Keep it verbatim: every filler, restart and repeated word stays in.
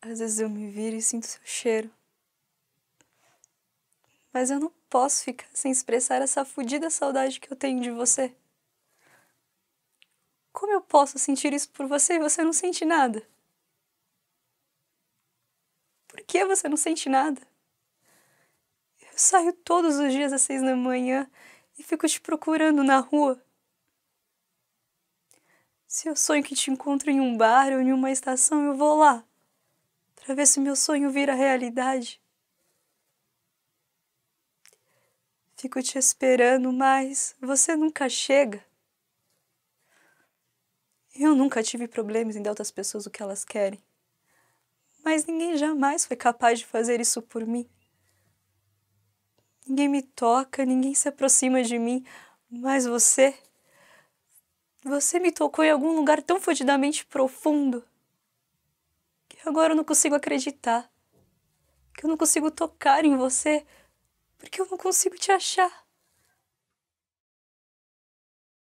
Às vezes eu me viro e sinto seu cheiro. Mas eu não posso ficar sem expressar essa fodida saudade que eu tenho de você. Como eu posso sentir isso por você e você não sente nada? Por que você não sente nada? Eu saio todos os dias às seis da manhã e fico te procurando na rua. Se eu sonho que te encontro em um bar ou em uma estação, eu vou lá, pra ver se meu sonho vira realidade. Fico te esperando, mas você nunca chega. Eu nunca tive problemas em dar a outras pessoas o que elas querem. Mas ninguém jamais foi capaz de fazer isso por mim. Ninguém me toca, ninguém se aproxima de mim, mas você... Você me tocou em algum lugar tão fodidamente profundo que agora eu não consigo acreditar, que eu não consigo tocar em você porque eu não consigo te achar.